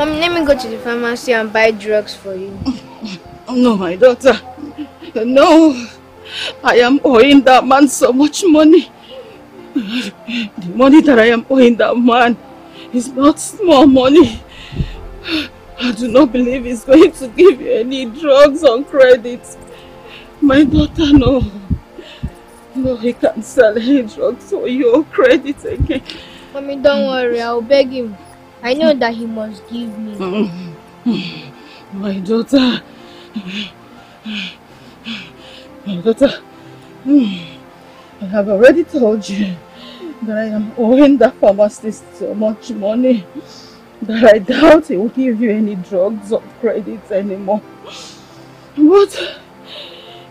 Mommy, let me go to the pharmacy and buy drugs for you. No, my daughter. No. I am owing that man so much money. The money that I am owing that man is not small money. I do not believe he's going to give you any drugs on credit. My daughter, no. No, he can't sell any drugs for your credit again. Mommy, don't worry. I'll beg him. I know that he must give me. My daughter. My daughter, I have already told you that I am owing that pharmacist so much money that I doubt he will give you any drugs or credits anymore. But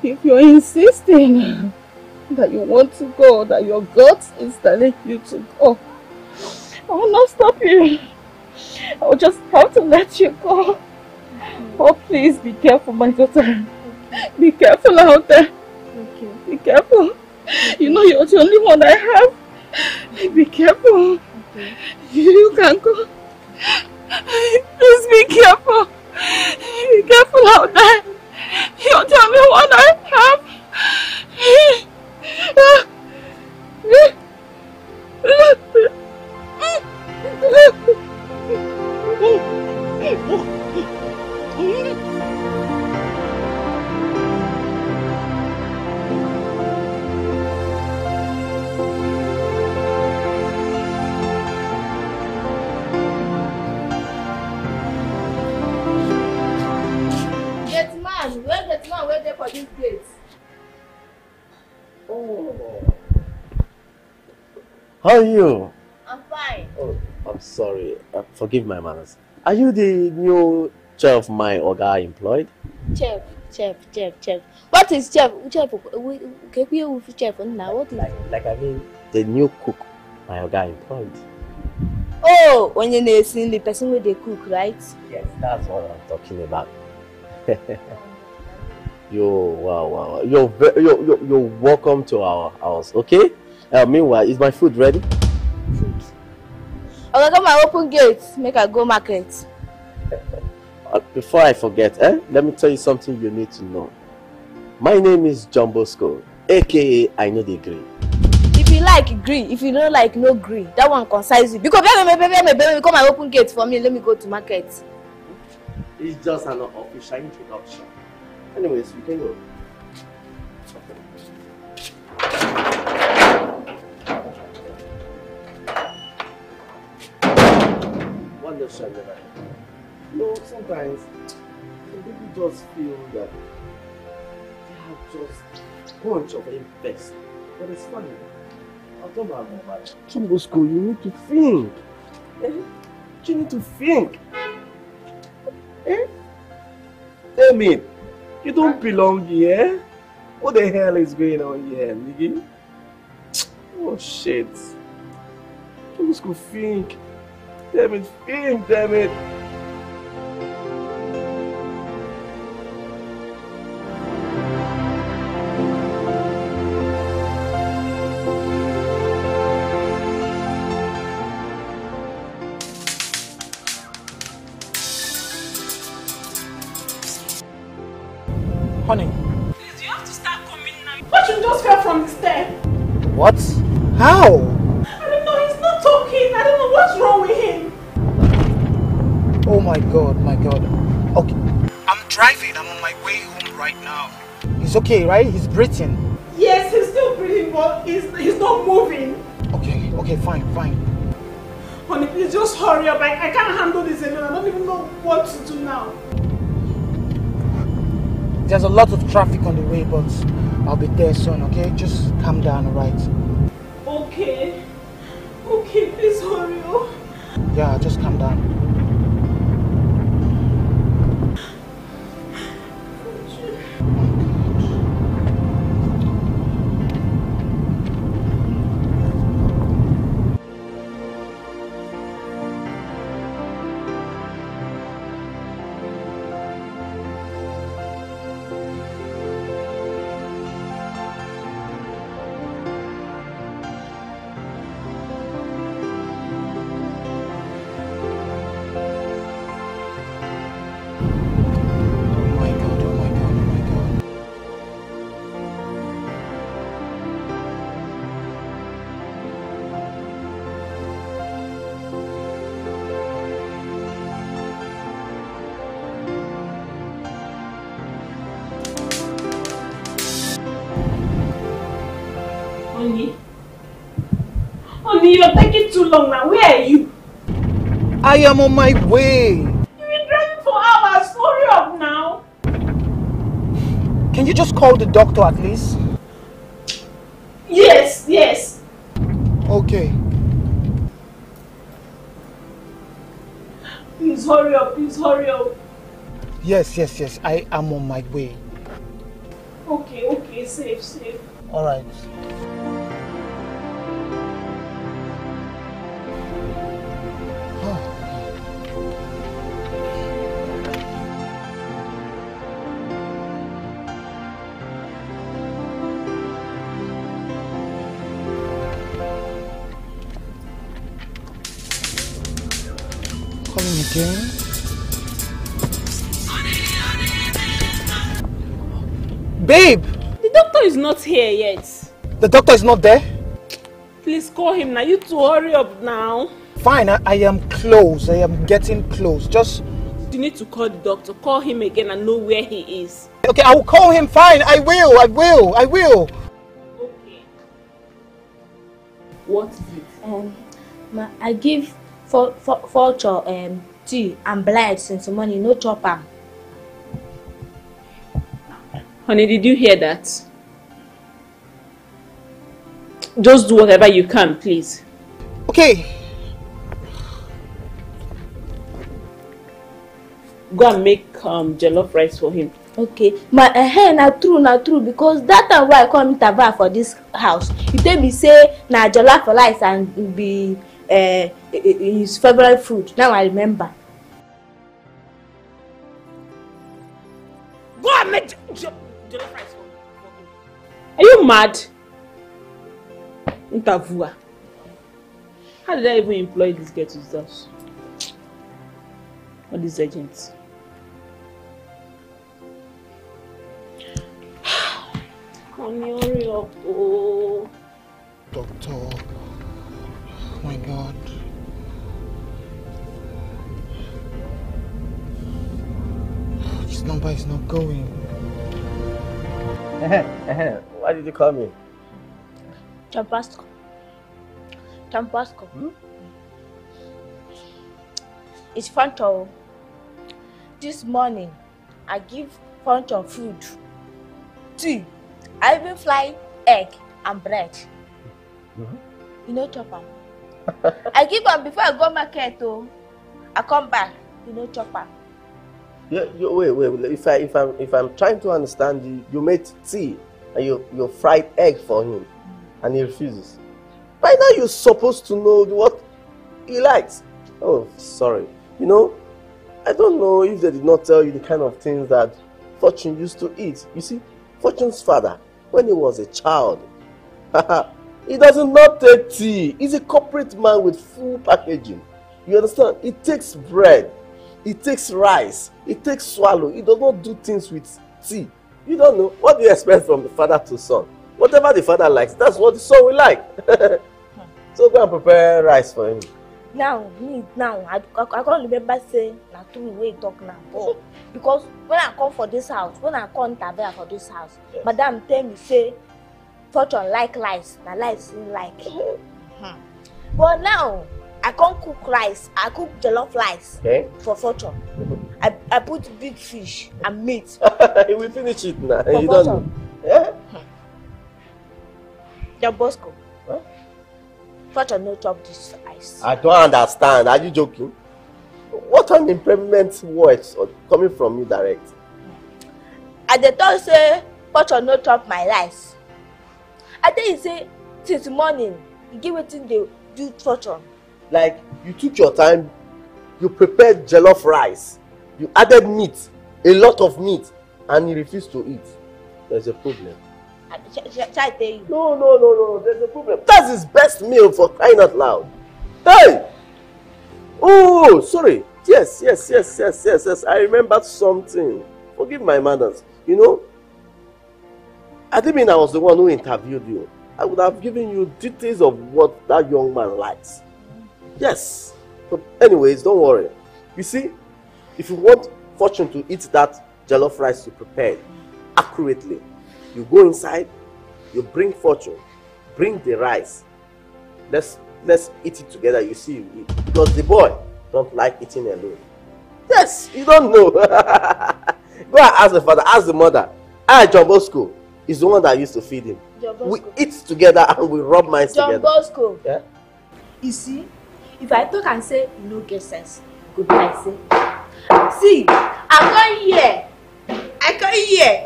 if you're insisting that you want to go, that your guts is telling you to go, I will not stop you. I will just have to let you go. Oh, please be careful, my daughter. Be careful out there. Okay. Be careful. You know you're the only one I have. Be careful. Okay. You can go. Please be careful. Be careful out there. You're the only one I have. How are you? I'm fine. Oh, I'm sorry. Forgive my manners. Are you the new chef my Oga employed? Chef. What is chef? Chef now. What is like I mean the new cook my Oga employed. Oh, when you're seeing the person where they cook, right? Yes, that's what I'm talking about. Wow. You're welcome to our house, okay? Meanwhile, is my food ready? Food. I got my open gates. Make I go market. Before I forget, let me tell you something you need to know. My name is John Bosco, aka I know the green. If you like green, if you don't like no green, that one concerns you. Because baby, come my open gates for me. Let me go to market. It's just an official introduction. Anyways, we can go. Wonderful. You know, sometimes people just feel that they have just a bunch of impacts. But it's funny. I'll talk about it. Chumbo school, you need to think. You need to think. Tell me. You don't belong here. What the hell is going on here, nigga? Oh shit. Just go think. Think, damn it. Honey. Please, you have to start coming now. But you just fell from the stair. What? How? I don't know, he's not talking. I don't know what's wrong with him. Oh my god. Okay. I'm driving, I'm on my way home right now. He's okay, right? He's breathing. Yes, he's still breathing, but he's not moving. Okay, fine. Honey, please just hurry up. I can't handle this alone. I don't even know what to do now. There's a lot of traffic on the way, but I'll be there soon, okay? Just calm down, alright? Okay, please hurry up. Yeah, just calm down. me, you're taking too long now. Where are you? I am on my way. You've been driving for hours. Hurry up now. Can you just call the doctor at least? Yes, yes. Okay. Please hurry up, please hurry up. Yes, yes, yes. I am on my way. Okay, okay. Safe, safe. All right. Again. Babe! The doctor is not here yet. The doctor is not there? Please call him now. You two hurry up now. Fine, I am close. I am getting close. Just... You need to call the doctor. Call him again and know where he is. Okay, I will call him. Fine, I will. I will. I will. Okay. What is it? I give... Vulture, tea and blood since the morning, no chopper. Honey, did you hear that? Just do whatever you can, please. Okay. Go and make jollof rice for him. Okay. My hair na true because that time why I come to Tava for this house. You tell me say na jollof rice and be. His favorite food. Now I remember. Go and make jollof rice for me. Are you mad? Ntavua. How did I even employ this girl to this house? Or these agents? Doctor. Oh my God. This number is not going. Why did you call me? Champasco. Champasco. Hmm? It's Fanto. This morning, I give Fanto food, tea, I even fry egg and bread. Mm-hmm. You know chopper. I give him before I go market. Oh, I come back. You know chopper. Yeah, wait. If I'm trying to understand you, you made tea and you fried egg for him, and he refuses. By now you're supposed to know what he likes. Oh, sorry. You know, I don't know if they did not tell you the kind of things that Fortune used to eat. You see, Fortune's father, when he was a child. He doesn't not take tea. He's a corporate man with full packaging. You understand? It takes bread. It takes rice. It takes swallow. He does not do things with tea. You don't know. What do you expect from the father to son? Whatever the father likes, that's what the son will like. So go and prepare rice for him. Now, I can't remember saying that two way talk now. Oh, because when I come for this house, when I come Tavera for this house, yes. Madam tell me say, Fortune like rice, na rice you like. But now I can't cook rice. I cook jollof rice for Fortune. I put big fish and meat. We finish it now. You don't. Yeah. Jambosco. Huh? Fortune no chop this rice. I don't understand. Are you joking? What an impertinent words coming from you direct? At the time say Fortune no chop my rice. I tell you say, since morning, you give it in the do Fortune. Like, you took your time, you prepared jollof rice, you added meat, a lot of meat, and you refused to eat. There's a problem. Shall I tell you? No, there's a problem. That's his best meal for crying out loud. Hey! Oh, sorry. Yes. I remembered something. Forgive my manners. You know, I didn't mean I was the one who interviewed you. I would have given you details of what that young man likes. Yes. But anyways, don't worry. You see, if you want Fortune to eat that jollof rice you prepared accurately, you go inside, you bring Fortune, bring the rice. Let's let's eat it together, you see. Because the boy don't like eating alone. Yes, you don't know. Go and ask the father, ask the mother. I, John Bosco, is the one that used to feed him. We eat together and we rub minds together. John Bosco. Yeah? You see, if I talk and say, you know, get sense, go be like say. See, I come here.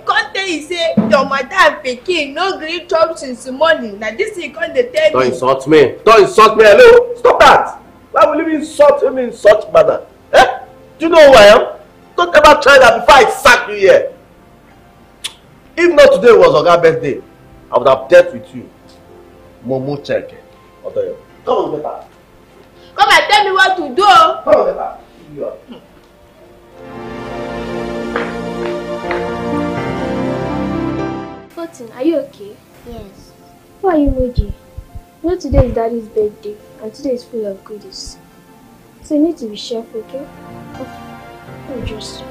Come tell you say, your mother and Peking, no green trouble since morning. Now this thing come they tell me. Don't insult me. Don't insult me, hello. Stop that. Why will you insult him in such manner? Eh? Do you know who I am? Don't ever try that before I sack you here. If not today was Oga's birthday, I would have dealt with you. Momo Cheke. Come on, get up. Come and tell me what to do. Come on, get up. You are. Fortin, are you okay? Yes. Why are you moody? You know today is Daddy's birthday, and today is full of goodies. So you need to be careful, okay? Oh, just.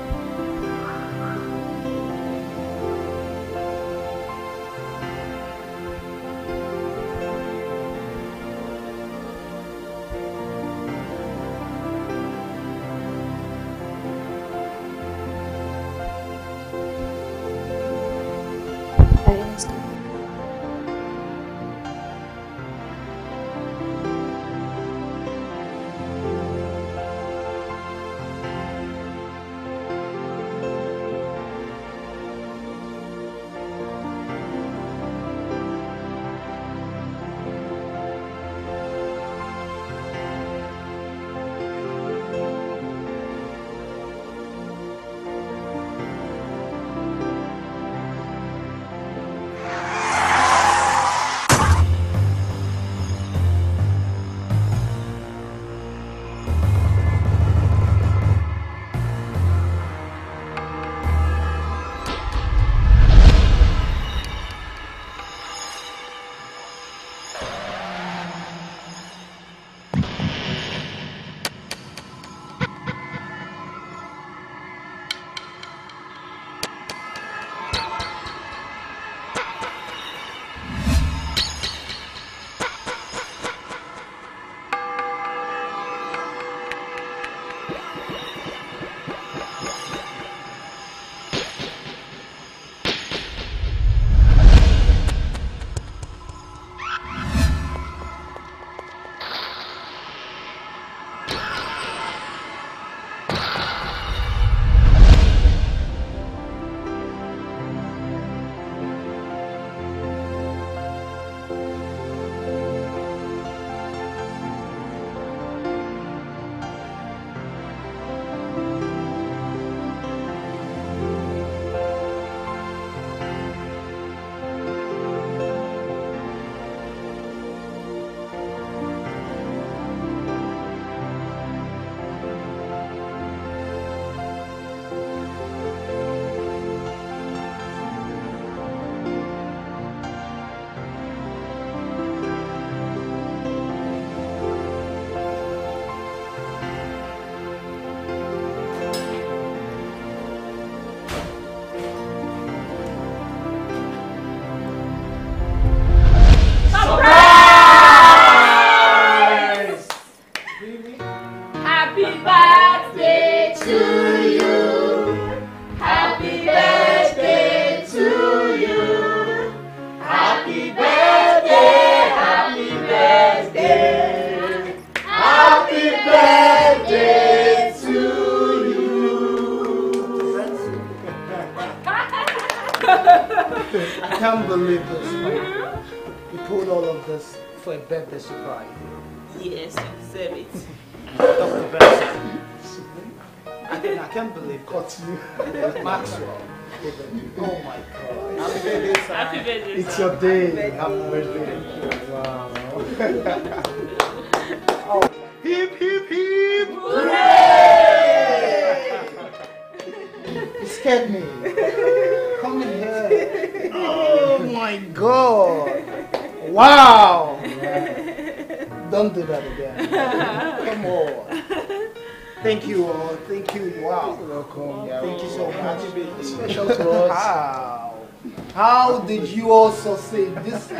Did you also say this?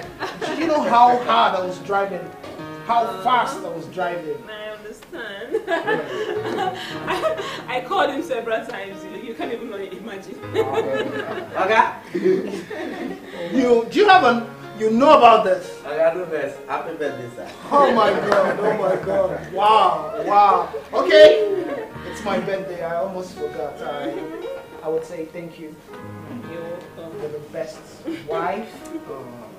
You know how hard I was driving how fast I was driving. I understand. I called him several times. You can't even imagine. Okay. You know about this. I do this. Happy birthday, sir. Oh my God. Oh my God. Wow. Wow. Okay. It's my birthday. I almost forgot. I would say thank you. You're the best wife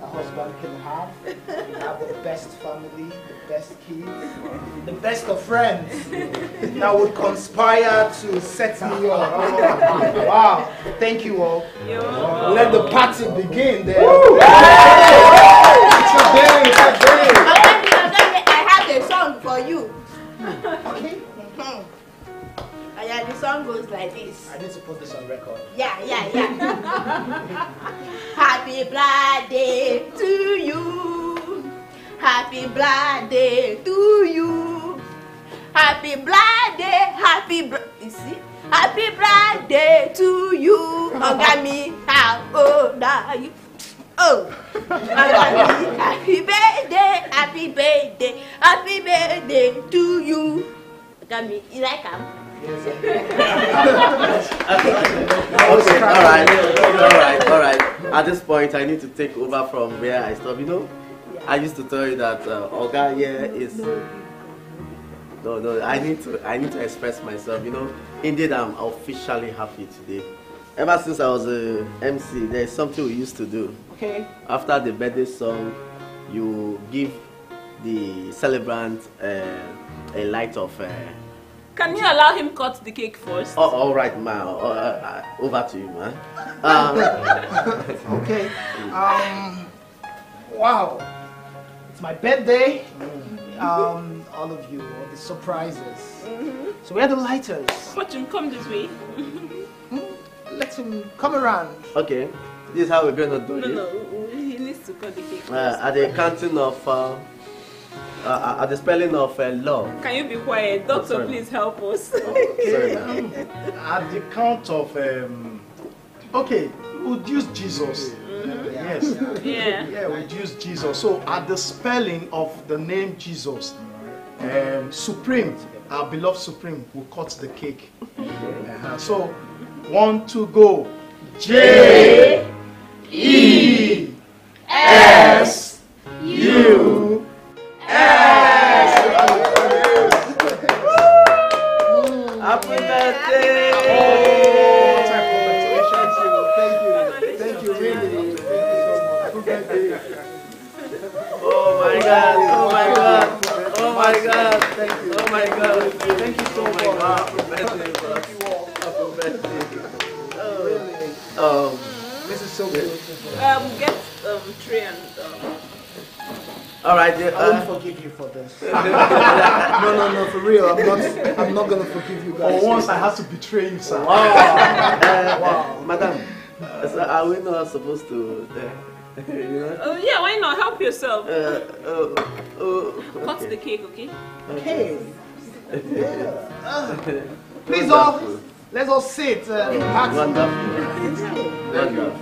a husband can have. You have the best family, the best kids, the best of friends that would conspire to set me up. Wow. Thank you all. Let the party begin then. Today. I have a song for you. Okay. Yeah, the song goes like this. I need to put this on record. Yeah. Happy birthday to you. Happy birthday to you. Happy birthday, you see? Happy birthday to you. Ogami, how old are you? Oh, happy birthday, happy birthday, happy birthday to you. Ogami, you like him? Okay, all right. At this point, I need to take over from where I stopped. You know, I used to tell you that Oga here is. No. I need to express myself. You know, indeed, I'm officially happy today. Ever since I was a MC, there's something we used to do. Okay. After the birthday song, you give the celebrant a light of. Can you allow him cut the cake first? Oh, all right, ma. Over to you, ma. Okay. Wow. It's my birthday. All of you, all the surprises. So where are the lighters? Fortune, come this way. Let him come around. Okay. This is how we're going to do it. No. He needs to cut the cake first. At the counting of... at the spelling of love. Can you be quiet? Doctor, please help us. Sorry, at the count of... okay, we'll use Jesus. Yes. Yeah, we'll use Jesus. So at the spelling of the name Jesus, Supreme, our beloved Supreme, will cut the cake. So, 1, 2, go. J-E-S-U. Happy birthday! Oh, congratulations! Thank you, really. Thank you so much. Oh my God! Thank you! Oh my God! Thank you so much. Happy birthday! Thank you all. Happy birthday! Really? This is so beautiful. Get tray and. All right, I won't forgive you for this. No, for real. I'm not gonna forgive you guys. For once, I have to betray you, sir. Wow. Madam, so are we not supposed to? You know? Yeah, why not? Help yourself. Cut the cake, okay? Okay. Please all, let's all sit. Wonderful. Wonderful.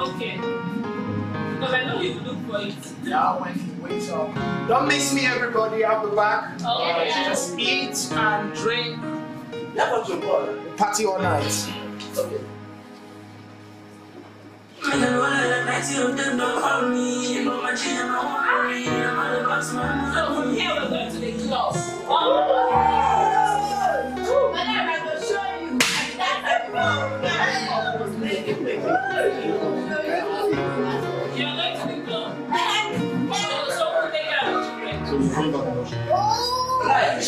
Okay. Because I know you look for it. Yeah, when you wake up. Don't miss me, everybody. I'll be back. Okay. Just eat and drink. Never to bother. Party all night. Okay. So here we're going to the club. Oh, but I'm going to show you. That's a problem. Right,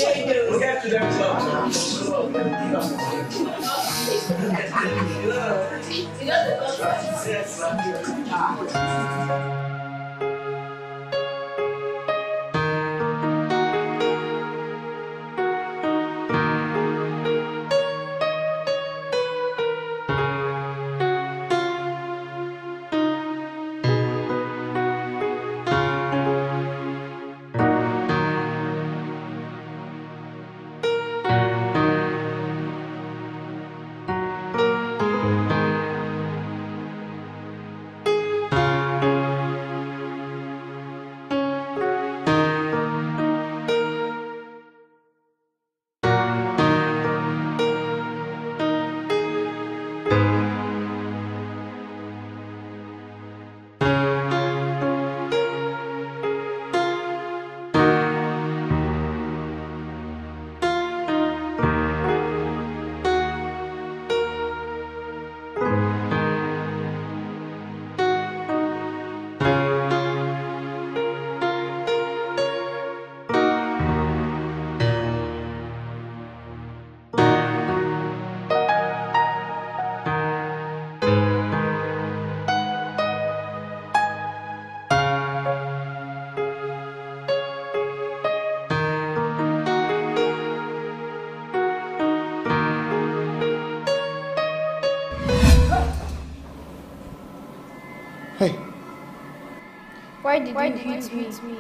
Why did you hit me?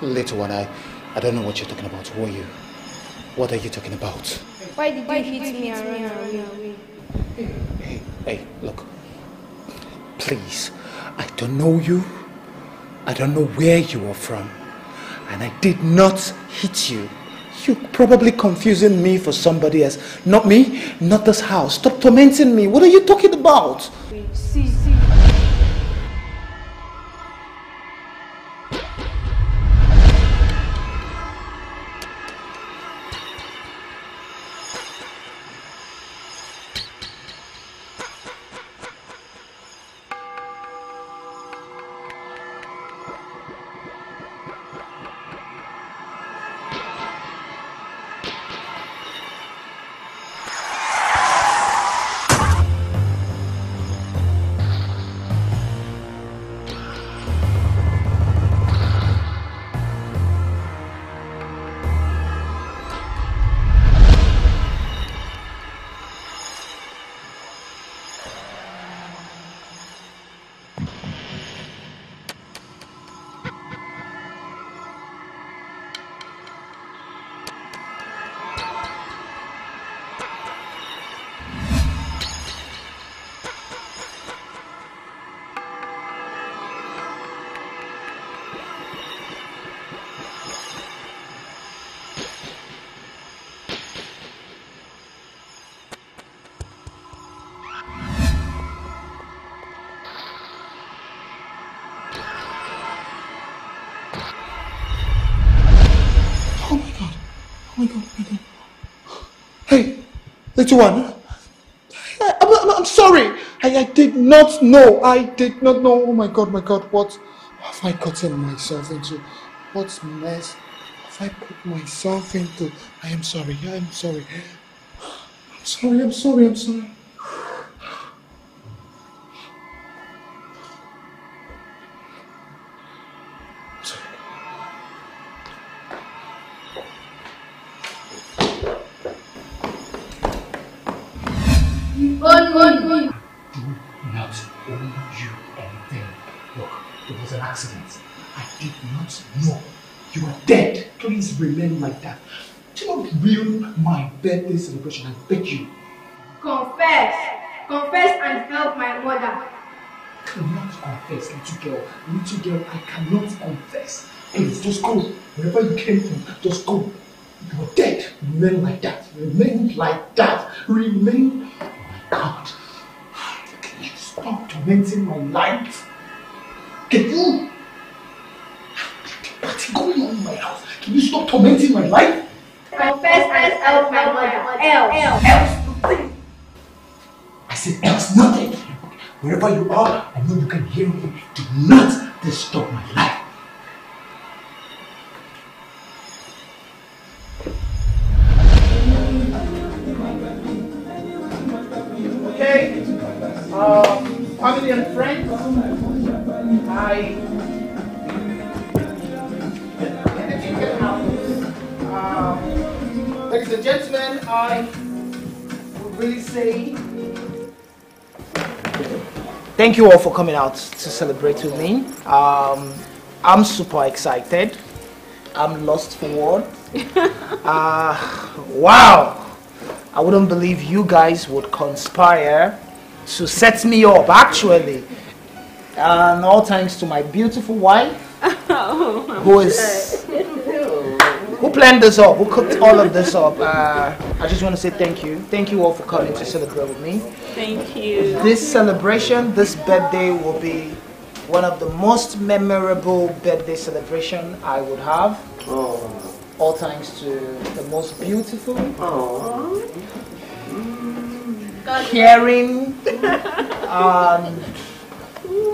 Little one, I don't know what you're talking about. Who are you? What are you talking about? Why did you hit me and run away? Hey, look. Please, I don't know you. I don't know where you are from. And I did not hit you. You're probably confusing me for somebody else. Not me, not this house. Stop tormenting me. What are you talking about? See. Oh my god. Hey, little one. I'm sorry. I did not know. Oh my god. What have I gotten myself into? What mess have I put myself into? I am sorry. Remain like that. Do not ruin my birthday celebration, I beg you. Confess and help my mother. Cannot confess, little girl, I cannot confess. Please, just go. Wherever you came from, just go. You are dead. Remain like that. Oh my God. Can you stop tormenting my life? Can you? What's going on in my house? Can you stop tormenting my life? Confess and help my mother. Else nothing. I said else nothing. Wherever you are, I know you can hear me. Do not disturb my life. Okay. Family and friends. Ladies and gentlemen, I would really say thank you all for coming out to celebrate with me. I'm super excited. I'm lost for words. Wow! I wouldn't believe you guys would conspire to set me up, actually. And all thanks to my beautiful wife, who planned this up, who cooked all of this up. I just want to say thank you. Thank you all for coming to celebrate with me. Thank you. This celebration, this birthday will be one of the most memorable birthday celebration I would have. Oh. All thanks to the most beautiful, caring,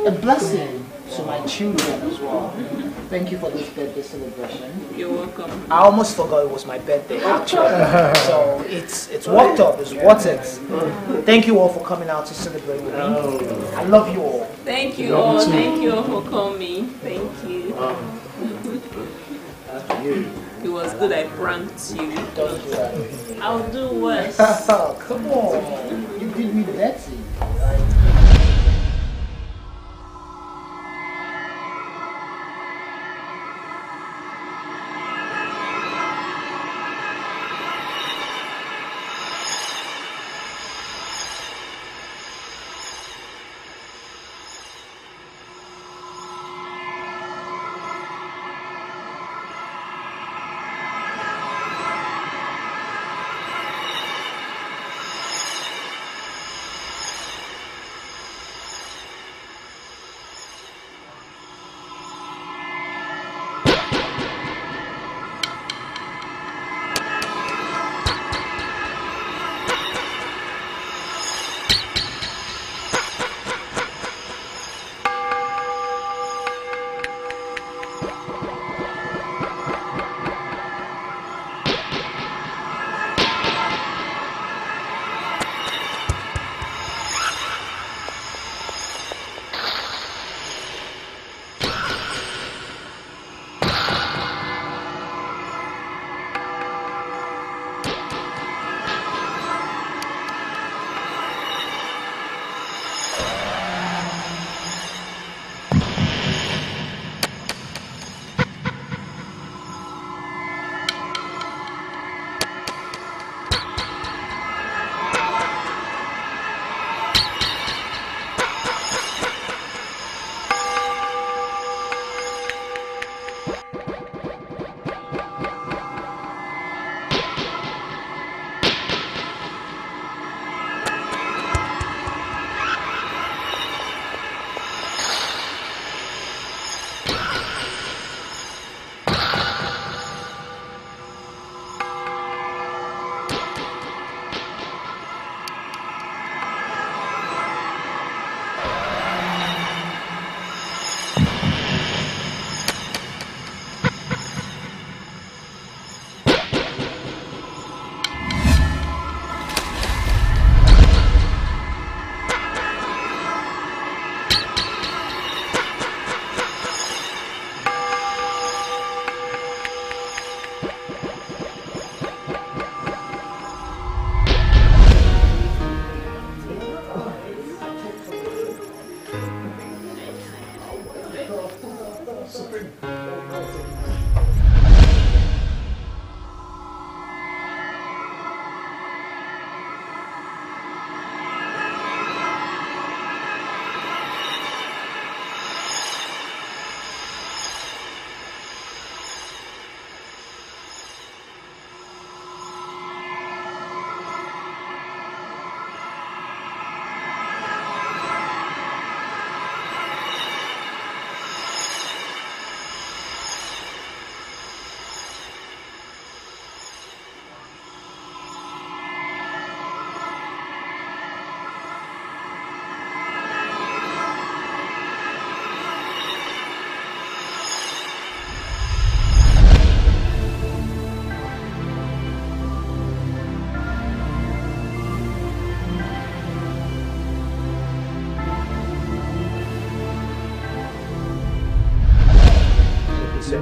a blessing to my children as well. Thank you for this birthday celebration. You're welcome. I almost forgot it was my birthday, actually. So it's worked up, it's worth it. Thank you all for coming out to celebrate with me. I love you all. Thank you all. Thank you all for coming. Thank you. It was good I pranked you. Don't do that. I'll do worse. Come on. You did me dirty. Thank you.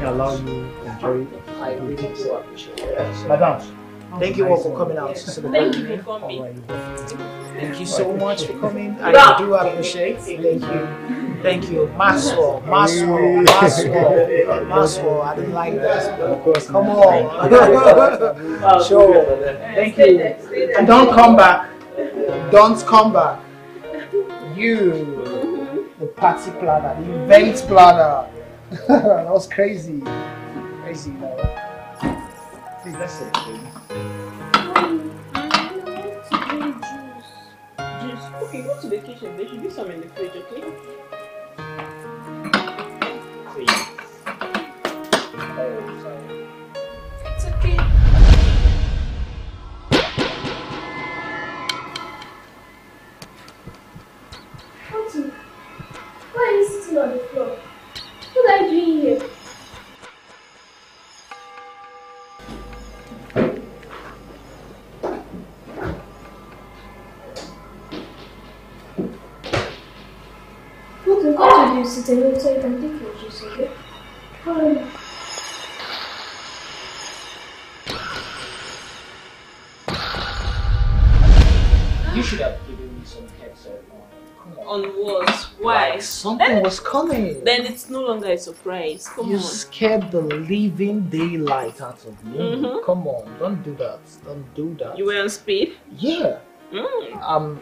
Allow you to enjoy it. I really do appreciate it. Madam, thank you all for coming out. Thank you for coming. Thank you so much for coming. I do appreciate it. Thank you. Thank you. Maxwell, Maxwell, Maxwell, Maxwell. I didn't like that. Of course. Come on. Sure. Thank you. And don't come back. Don't come back. You, the party planner, the event planner. That was crazy. Crazy, man. Please, let's say it, baby. I want to do juice. Juice? Okay, go to the kitchen. There should be some in the fridge, okay? Please. Oh, sorry. It's okay. Auntie, why are you sitting on the floor? What are you doing here? Look, we've got to do sit alone so you can take your juice, okay? Hurry. You should have given me some heads up. On was why something was coming. Then it's no longer a surprise. Come on. You scared the living daylight out of me. Mm-hmm. Come on, don't do that. Don't do that. You were on speed? Yeah. Mm.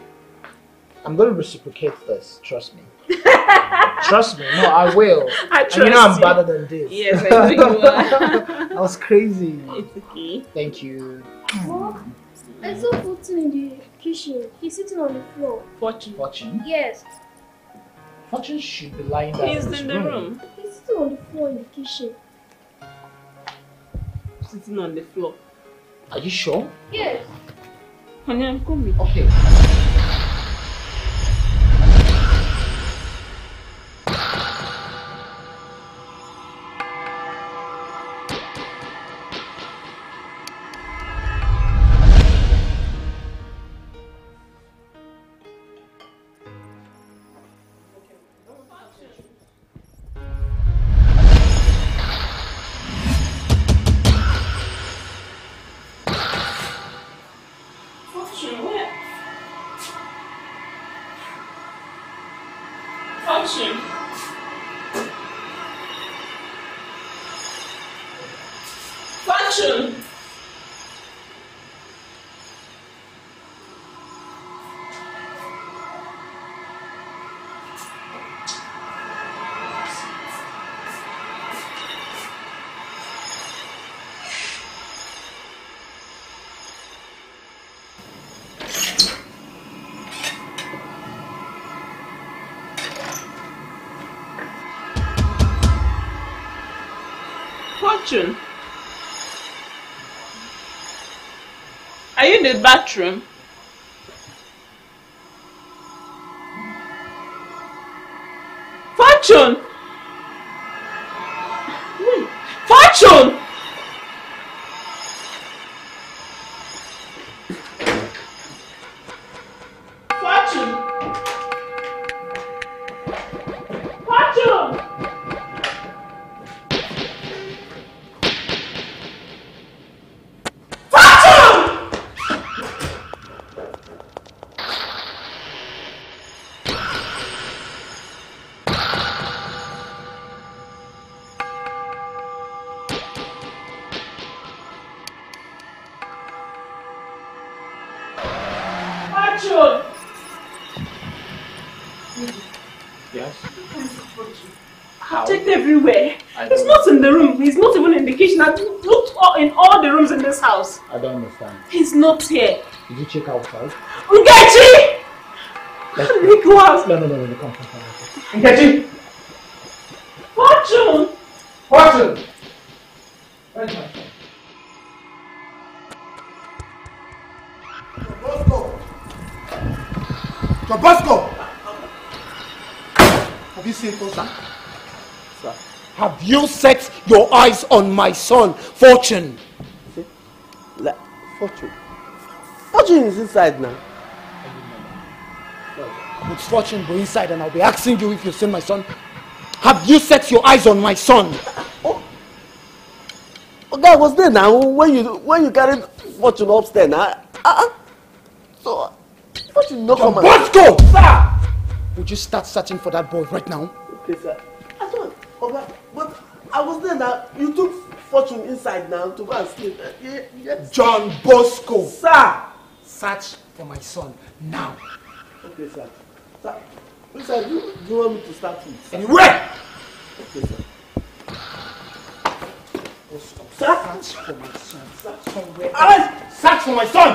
I'm going to reciprocate this. Trust me. Trust me. No, I will. I trust you. You know I'm better than this. Yes, I do. That was crazy. It's okay. Thank you. What? I saw Fortune in the kitchen. He's sitting on the floor. Fortune? Fortune? Yes. Fortune should be lying down. He's in the room. He's sitting on the floor in the kitchen. Sitting on the floor. Are you sure? Yes. Honey, I'm coming. Okay. Are you in the bathroom? Fortune! Wait. Fortune! I've checked everywhere. He's not in the room. He's not even in the kitchen. I've looked in all the rooms in this house. I don't understand. He's not here. Did you check outside? Nkechi! Nico house. No. Come. Nkechi! Fortune! Fortune! Where's my phone? Chobosco! Have you seen Fortune? Sir. Have you set your eyes on my son, Fortune? See? Fortune. Fortune is inside now. Would Fortune go inside and I'll be asking you if you've seen my son? Have you set your eyes on my son? Oh, guy was there now when you carried Fortune upstairs now. So Fortune knocked on my door. Let's go, sir! Would you start searching for that boy right now? Okay, sir. I thought, okay, but I was there now. You took Fortune inside now to go and sleep. Yes. John Bosco, sir, search for my son now. Okay, sir. Sir, which side do you want me to start with? Sir? Anywhere! Okay, sir. Search for my son. Search somewhere. Alex! Search for my son!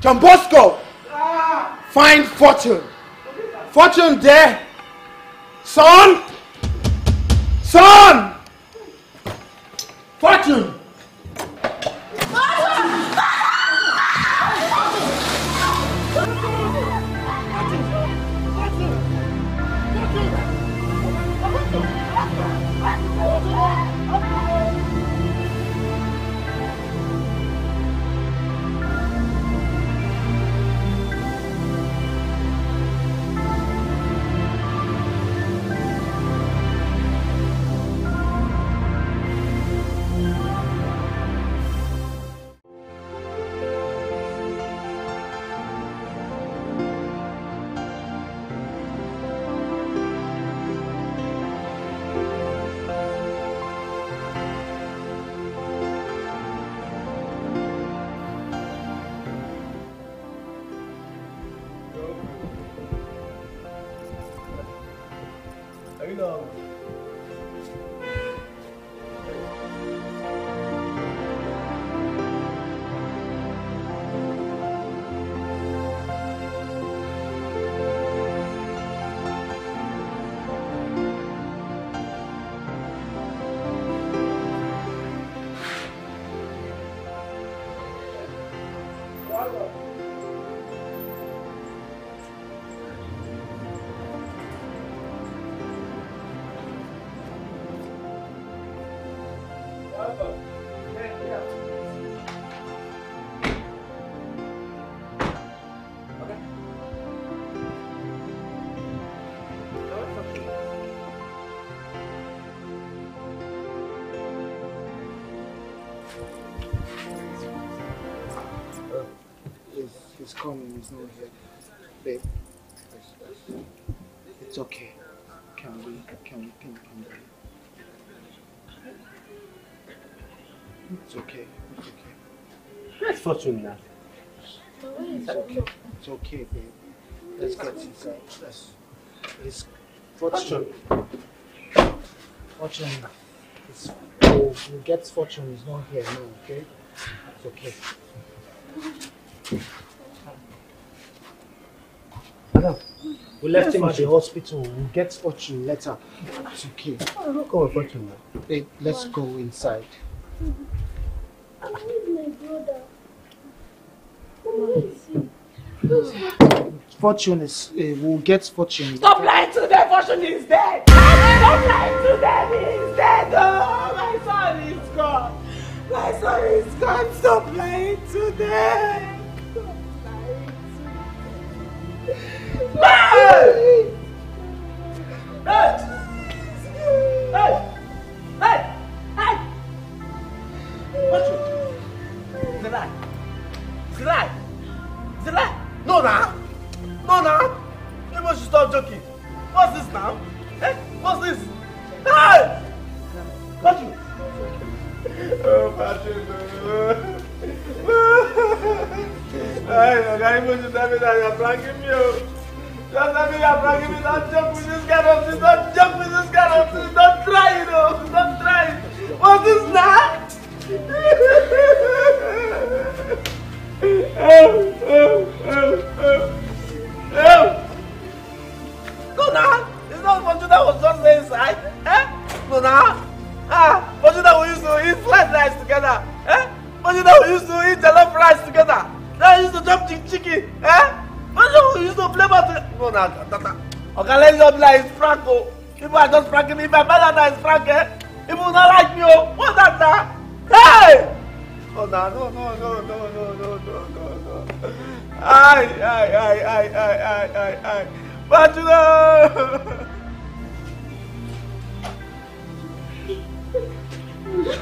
John Bosco! Ah. Find Fortune. Okay, Fortune there! Son! Son! Fortune! He's coming, he's not here. Babe, it's okay. Can we think on that? It's okay. That's Fortune now. It's okay, babe. Let's get inside. It's Fortune. Oh, we get Fortune, he's not here now, okay? It's okay. Madam, we left him at the hospital. We'll get Fortune later. It's okay. Oh, look over Fortune now. Hey, let's go inside. I need my brother. Where is he? Fortune is. We'll get Fortune. Stop lying to them! Fortune is dead! Stop lying to them! He's dead! Oh, my son is gone! My son is gone! Stop lying to them! Hey! Hey! Hey! Hey! Hey! Fortune! It's a lie! No, nah! You must stop joking! What's this now? Hey! What's this? Hey! Fortune! Oh, Fortune! Hey, I'm going to tell me that you're pranking me! Just let me, I'm not giving that jump with this guy. just go inside. So now, but you know we used to eat fried rice together. But you know we used to eat jollof rice together. Now we used to jump chicken. But you know we used to play about. No, no, okay, let's not lie. It's Franco. People are just pranking me. My mother is pranking. People not like me. What's that now? Hey! Oh no. I. But you know. It's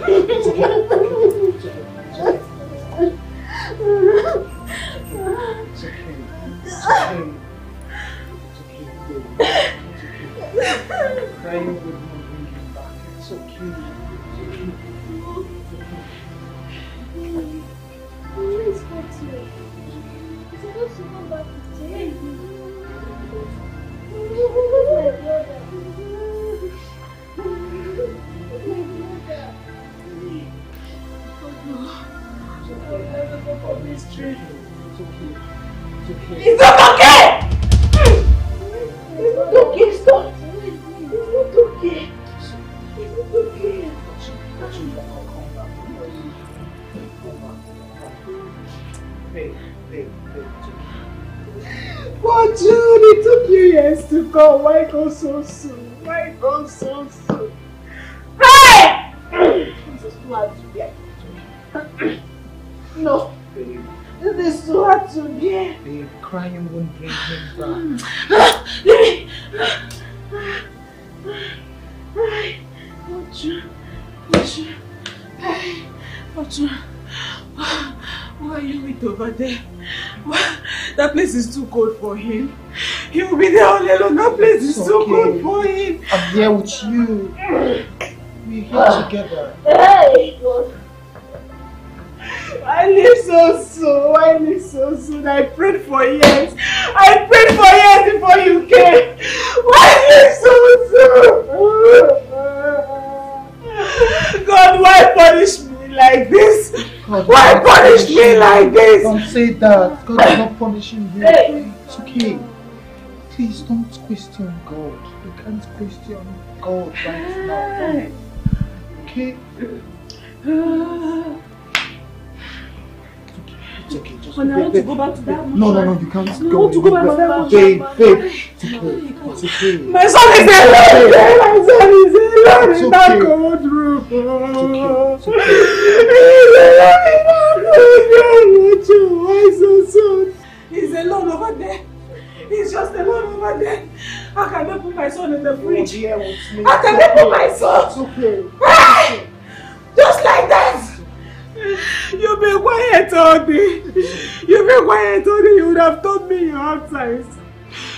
okay. Crying would not bring you back. It's okay. God, why go so soon? Why go so soon? Right! This is too hard to bear. No, babe. This is too hard to bear. Babe, crying won't bring him back. Babe! Right. Oju. Hey, Oju. Why are you with over there? That place is too cold for him. He will be there all alone. That place is so good for him. I'm here with you. We're here together. Hey, God. I live so soon. I live so soon. I prayed for years. I prayed for years before you came. Why live so soon? God, why punish me like this? God, why punish me like this? Don't say that. God is not punishing you. It's okay. Please don't question God. You can't question God right now. Okay? It's okay. Just I want to go back to that. No, you can't go. I want to go back to that. Babe. It's okay. My son is alone. In that cold room. It's okay. Why so soon? He's alone over there. He's just alone over there. How can I put my son in the fridge? How can I put my son? Hey! Just like that! You've been quiet all day. You would have told me your outsides.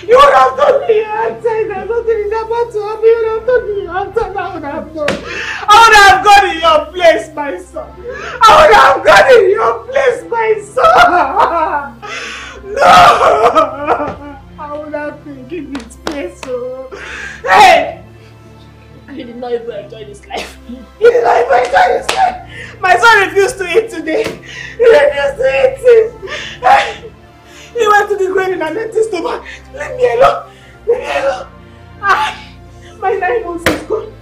There's nothing is about to happen. You would have told me your outside. I would have gone in your place, my son. No! I would have been in its place, so... Hey! He did not even enjoy this life. My son refused to eat today. He went to the grave in an empty stomach. Leave me alone. My 9 months is gone.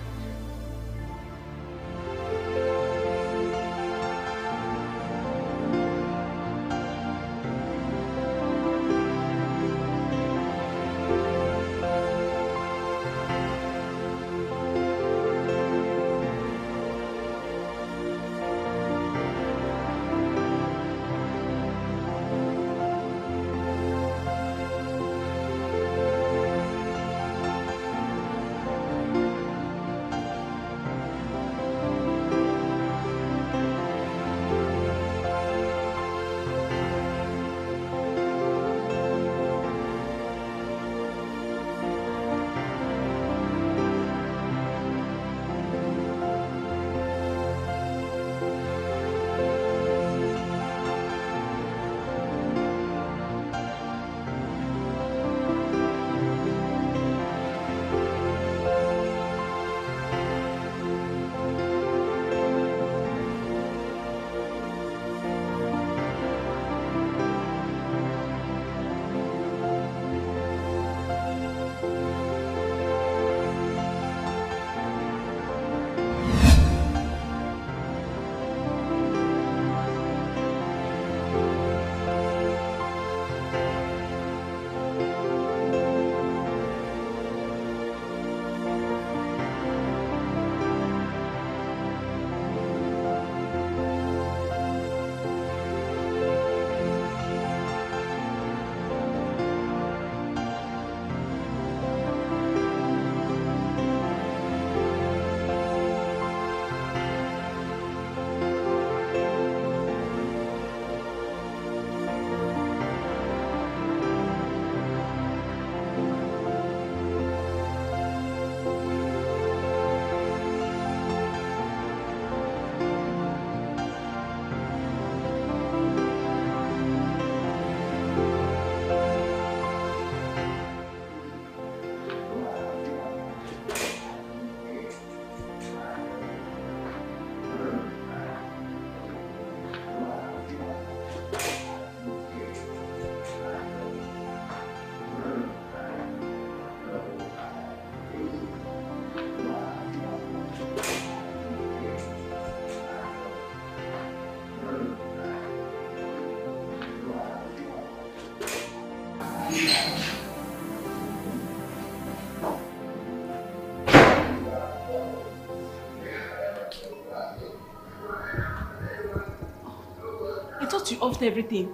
you off to everything.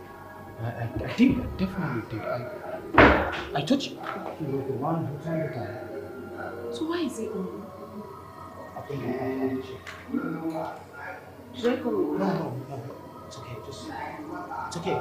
I did, I definitely did. I thought you were the one who tried it. So why is it on? I think I had to check. Should I call you? No. It's okay, it's okay.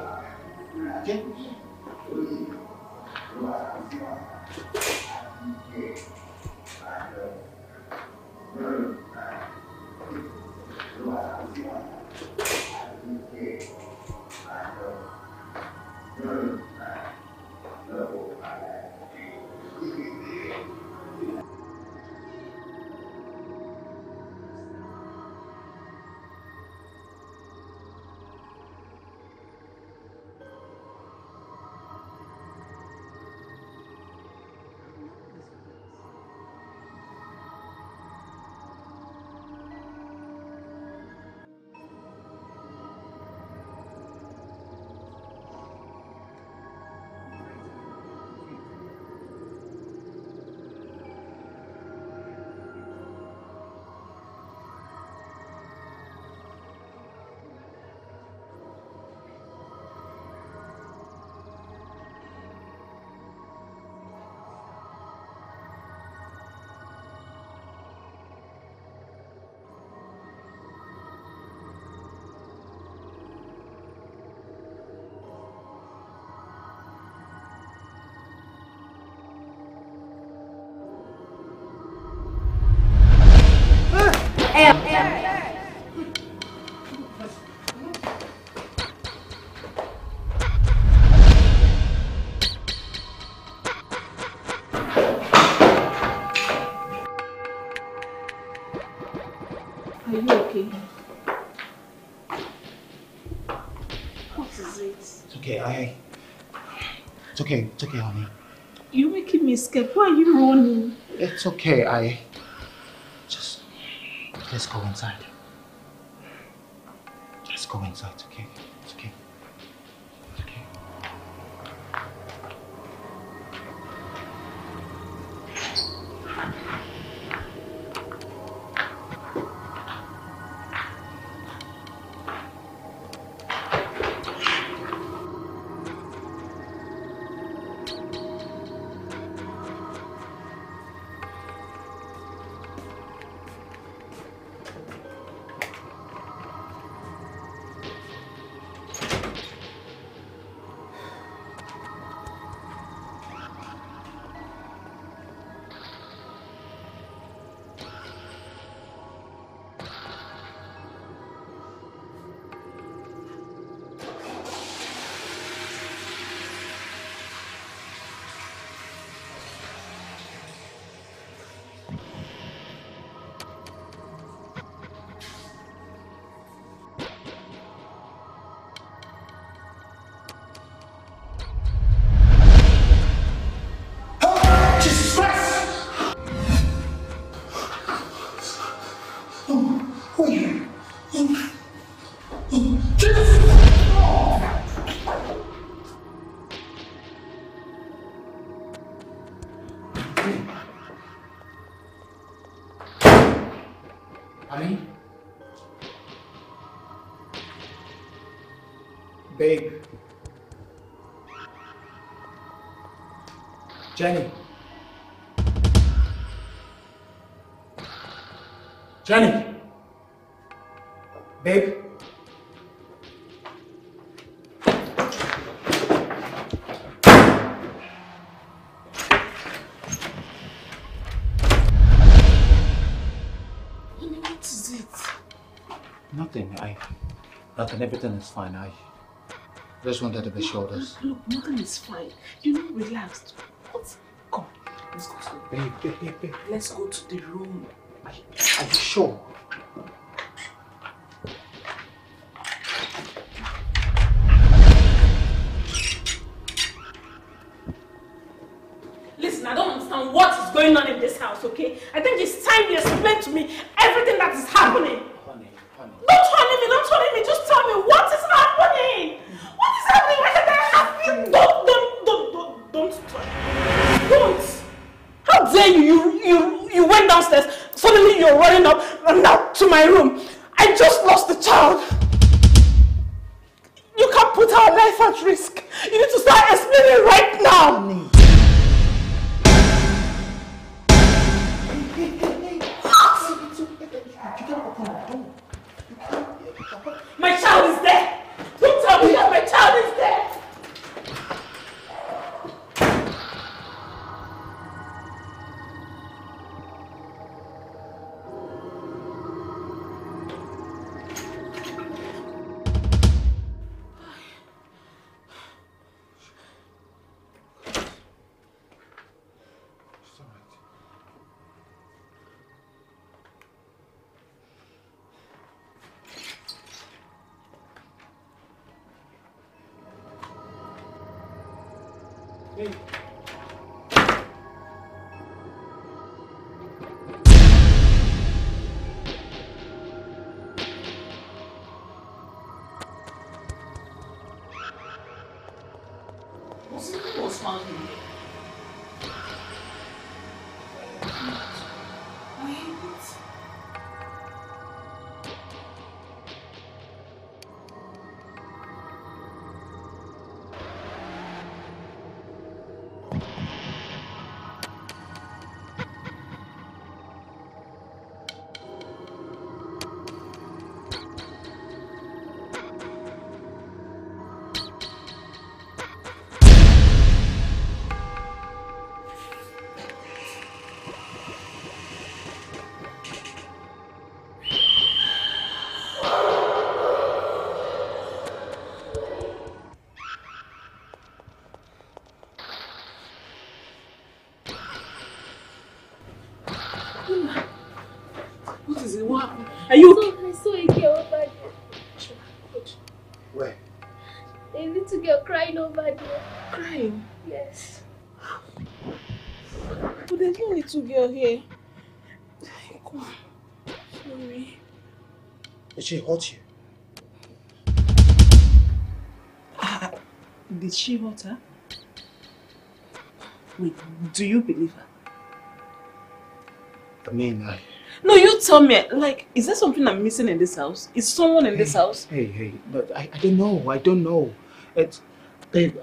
Okay? It's okay, honey. You're making me scared. Why are you running? It's okay, I... Just... Let's go inside. Let's go inside, okay? It's okay. It's okay. Babe. Jenny. Babe. Honey, what is it? Nothing. Nothing. Everything is fine. I just wanted to be sure this. Look, nothing is fine. You know, relaxed. What? Come, let's go to the room. Babe. Let's go to the room. Are you sure? Listen, I don't understand what is going on in this house, okay? I think it's time you explain to me everything that is happening. Honey. Don't honey me. Just tell me what is happening. What is happening? Why can't I have you? Don't. How dare you? You went downstairs. Suddenly you're running up and out to my room. I just lost the child. You can't put our life at risk. You need to start explaining right now. My child is there. Don't tell me that my child is there. Are you okay? I saw a girl over there. Where? A little girl crying over there. Crying? Yes. But there's no little girl here. Come on. Sorry. Did she hurt you? Did she hurt her? Wait, do you believe her? I mean, I... No, you tell me, like, is there something I'm missing in this house? Is someone in this house? Hey, but I don't know, It's, babe,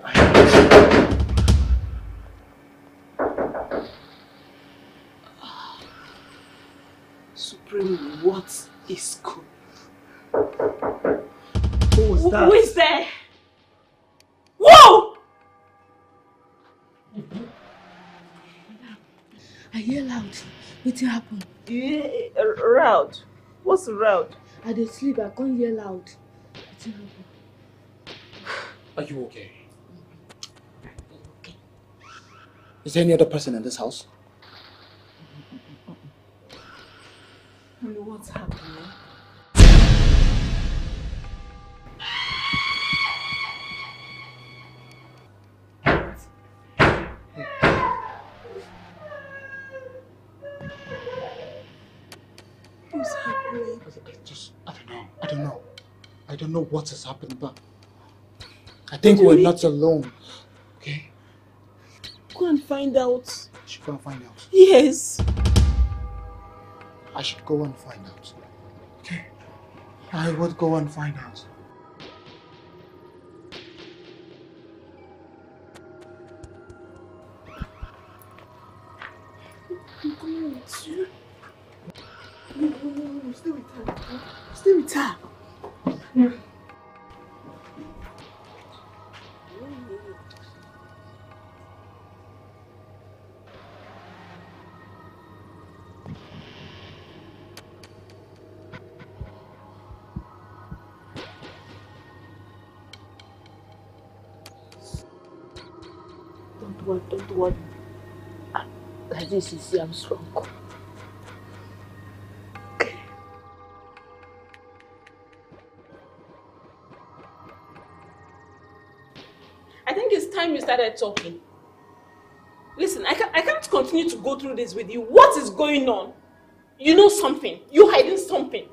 Supreme, what is cool? Who was that? Who is there? Whoa! I hear loud. What happened? Yeah, loud. What's loud? I dey sleep. I can't hear loud. What happened? Are you okay? Okay. Is there any other person in this house? What's happening? I don't know what has happened, but I think we're not alone. Okay? Go and find out. Should go and find out? Yes. I should go and find out. Okay. I would go and find out. I'm coming with you. No, stay with her. Stay with her. Yeah. Don't worry. Like this, you see, I'm strong. Started talking. Listen, I can't continue to go through this with you. What is going on? You know something. You're hiding something. And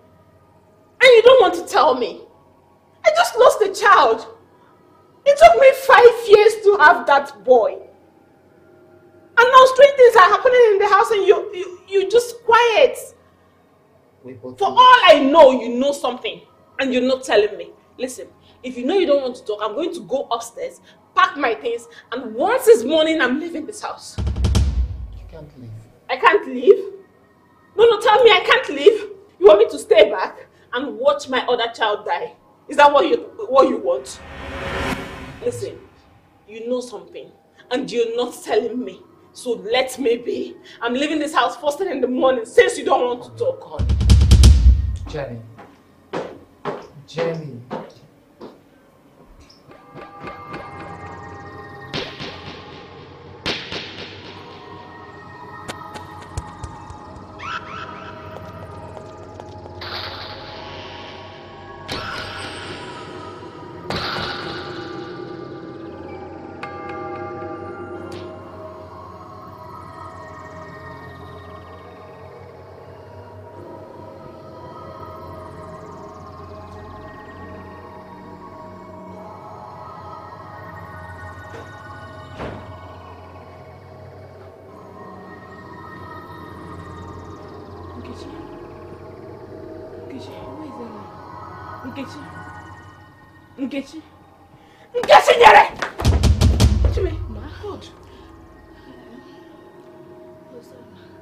you don't want to tell me. I just lost a child. It took me 5 years to have that boy. And now strange things are happening in the house and you're just quiet. For all I know, you know something. And you're not telling me. Listen, If you know you don't want to talk, I'm going to go upstairs, pack my things, and once it's morning, I'm leaving this house. You can't leave. I can't leave? No, tell me I can't leave. You want me to stay back and watch my other child die? Is that what you want? Listen, you know something, and you're not telling me. So let me be. I'm leaving this house first thing in the morning since you don't want to talk on. Jenny. Nkechi Nyere! Chime, my God.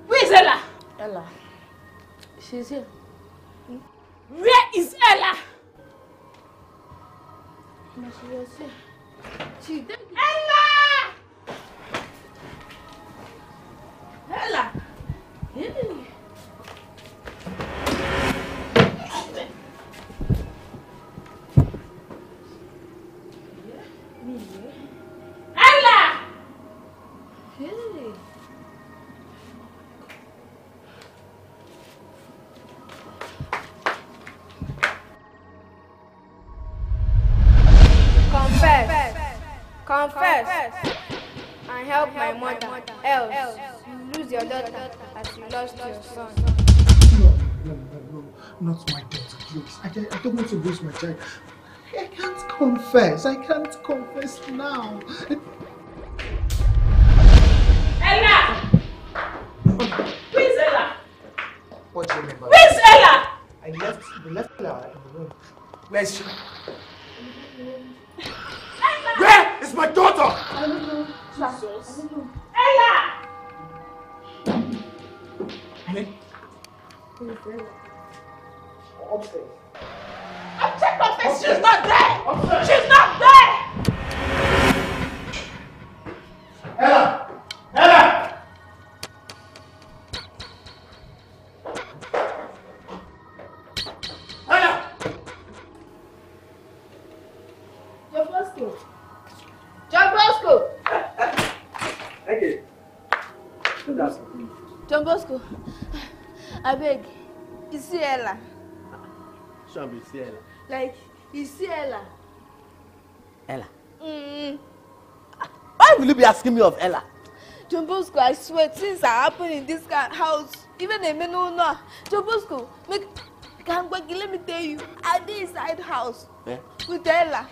Where is Ella? Ella. She's here. Where is Ella? She was here. She did. Ella! Ella! Hey. Confess and help my mother, else you lose your daughter as you lost your son. No, not my daughter, please. I don't want to lose my child. I can't confess now. Ella! Where's Ella? What's your name? Where's Ella? We left Ella in the room. Where's she? Where is my daughter? I don't know. Jesus. I don't know. Ella! Where is Ella? Upstairs. Upstairs. She's not there! Upstairs. She's not there! Ella! Ella! Ella! John Bosco! Thank you. John Bosco, I beg. You see Ella. Shambi, see Ella. Like, you see Ella. Ella? Why will you be asking me of Ella? John Bosco, I swear, things are happening in this house. Even a man will know. John Bosco, let me tell you, at the inside house, eh? With Ella.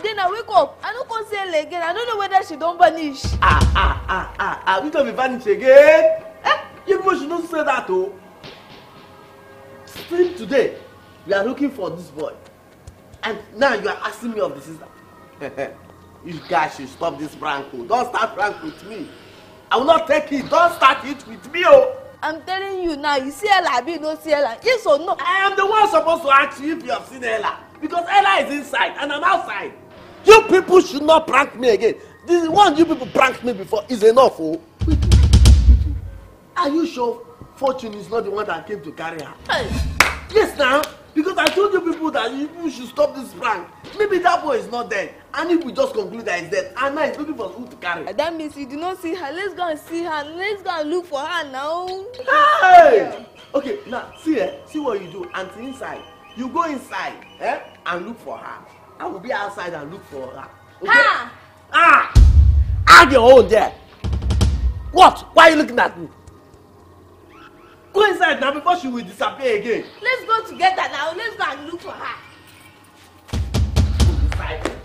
Then I wake up, I don't come see Ella again. I don't know whether she don't vanish. We don't vanish again. Eh? You must not say that, oh. Still today, we are looking for this boy, and now you are asking me of the sister. You guys should stop this prank. Don't start prank with me. I will not take it. Don't start it with me. Oh. I'm telling you now, you see Ella, you don't see Ella. Yes or no? I am the one supposed to ask you if you have seen Ella. Because Ella is inside and I'm outside. You people should not prank me again. This one you people pranked me before is enough. Oh. Are you sure Fortune is not the one that came to carry her? Hey. Yes now. Because I told you people that you should stop this prank. Maybe that boy is not dead. And if we just conclude that he's dead, Anna is looking for who to carry. That means you do not see her. Let's go and see her. Let's go and look for her now. Hey! Okay, now, see what you do. And inside. You go inside, and look for her. I will be outside and look for her. Okay? Add your own there. What? Why are you looking at me? Go inside now before she will disappear again. Let's go together now. Let's go and look for her.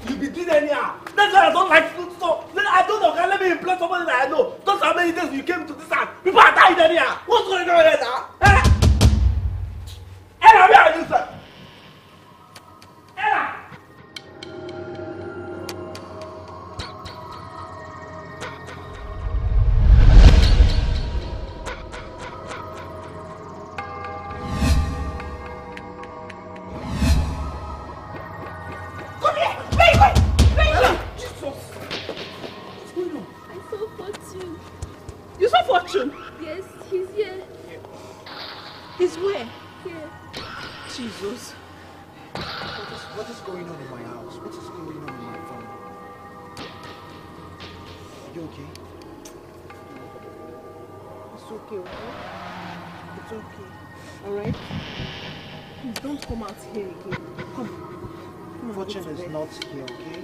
You be doing anyhow. That's why I don't like to do so. I don't know. Let me employ somebody that I know. That's how many days you came to this house. People are dying anyhow. What's going on here now? Eh? Ella, where are you, sir? Ella! His way. Yeah. Jesus. What is going on in my house? What is going on in my phone? You okay? It's okay, okay? It's okay. Alright? Please don't come out here again. Come. Fortune is not here, okay?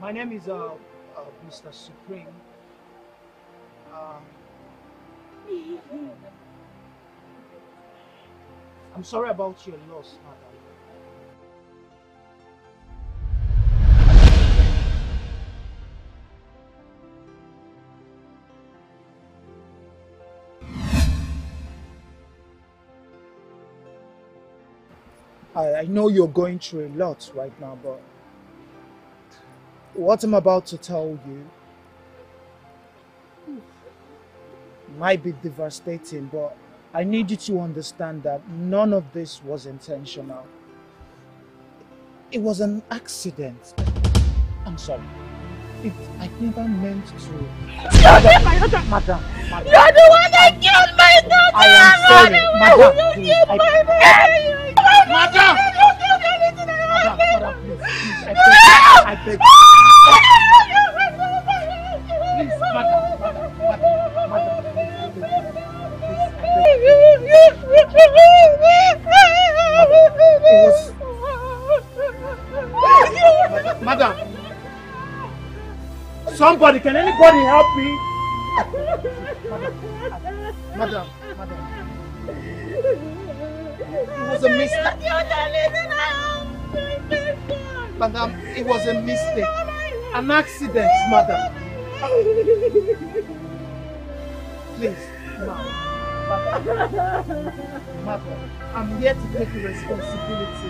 My name is Mr. Supreme. I'm sorry about your loss, madam. I know you're going through a lot right now, but what I'm about to tell you might be devastating, but I need you to understand that none of this was intentional. It was an accident. I'm sorry. I never meant to. Madam. You're the one that killed my daughter! I am sorry, madam. Madam, please, I beg. Madam, somebody, can anybody help me? Madam. It was a mistake. Madam, it was a mistake. An accident, madam. Please, madam, I'm here to take responsibility.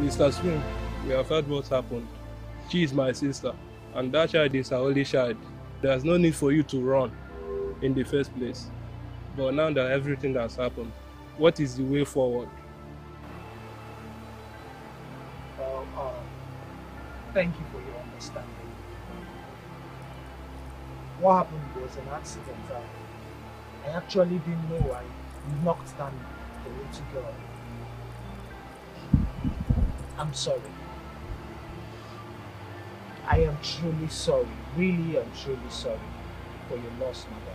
Mr. Swing, we have heard what's happened. She is my sister, and that child is her only child. There's no need for you to run in the first place. But now that everything has happened, what is the way forward? Thank you for your understanding. What happened was an accident. I actually didn't know I knocked down the little girl. I'm sorry. I am truly sorry. Really, I'm truly sorry for your loss, mother.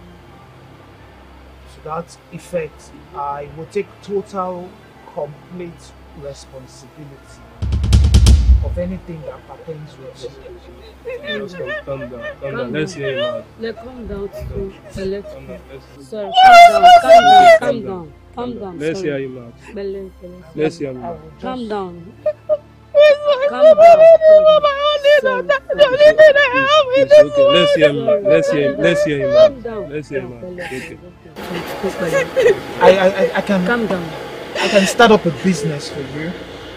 So that effect, I will take total, complete responsibility of anything that pertains to you. Calm down. Let's hear it out. Calm down. Let's hear him out. Let's hear him out. Calm down. I can start up a business for you.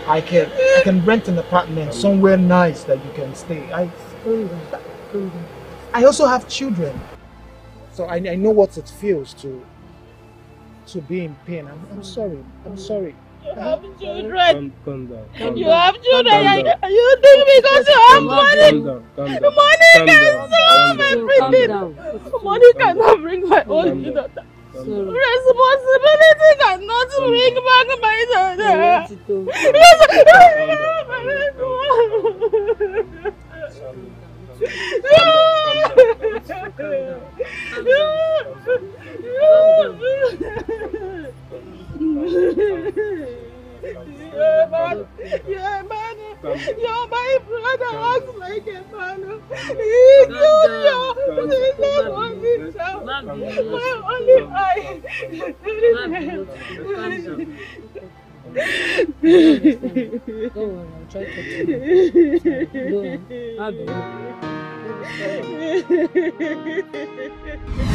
I can rent an apartment somewhere nice that you can stay. I also have children, so I know what it feels to be in pain. I'm sorry. You have children. Calm down. You have children. You think because you have money. Money can solve everything. Money cannot bring my own daughter. Responsibility cannot bring back my daughter. You're a man. You're my brother, acts like a man. He killed your son only child. My only eye. Go on, I'll try to. Go on.